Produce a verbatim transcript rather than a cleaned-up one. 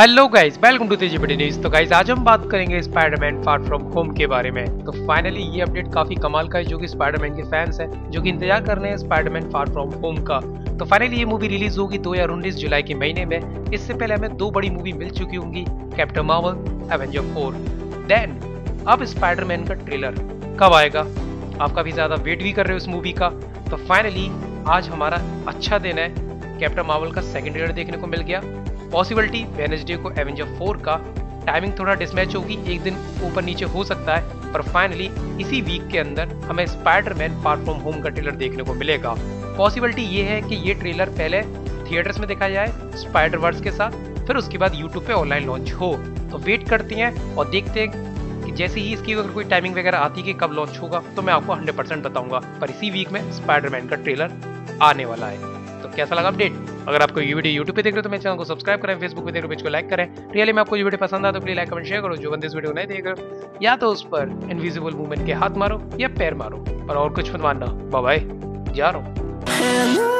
Hello guys, welcome to तेजीपीडी news. तो guys आज हम बात करेंगे स्पाइडरमैन फार फ्रॉम होम के बारे में। तो फाइनली ये अपडेट काफी कमाल का है जो कि स्पाइडरमैन के फैंस हैं जो कि इंतजार कर रहे हैं स्पाइडरमैन फार फ्रॉम होम का। तो फाइनली ये मूवी रिलीज होगी दो हज़ार उन्नीस जुलाई के महीने में। इससे पहले हमें दो बड़ी मूवी मिल चुकी होंगी, Captain Marvel, Avenger four. Then अब स्पाइडरमैन का ट्रेलर कब आएगा? आप काफी ज्यादा वेट भी कर रहे हो इस मूवी का। तो फाइनली आज हमारा अच्छा दिन है, कैप्टन मार्वल का सेकेंड ट्रेलर देखने को मिल गया। पॉसिबिलिटी वेडनेसडे को एवेंजर फोर का। टाइमिंग थोड़ा डिसमैच होगी, एक दिन ऊपर नीचे हो सकता है, पर फाइनली इसी वीक के अंदर हमें स्पाइडरमैन फार फ्रॉम होम का ट्रेलर देखने को मिलेगा। पॉसिबिलिटी ये है कि ये ट्रेलर पहले थिएटर्स में देखा जाए स्पाइडर वर्स के साथ, फिर उसके बाद यूट्यूब पे ऑनलाइन लॉन्च हो। तो वेट करते हैं और देखते हैं कि जैसे ही इसकी अगर कोई टाइमिंग वगैरह आती है कि कब लॉन्च होगा तो मैं आपको हंड्रेड परसेंट बताऊंगा। पर इसी वीक में स्पाइडरमैन का ट्रेलर आने वाला है। तो कैसा लगा अपडेट? अगर आपको ये वीडियो YouTube पे देख रहे हो तो मेरे चैनल को सब्सक्राइब करें, फेसबुक पे देख रहे हो पेज को लाइक करें। रियली में आपको ये वीडियो पसंद आया तो प्लीज लाइक कमेंट शेयर करो। जो बंदे इस वीडियो नहीं देख रहे या तो उस पर इनविजिबल मूवमेंट के हाथ मारो या पैर मारो, पर और कुछ मत मानना। बाय बाय, जा रहा हूँ।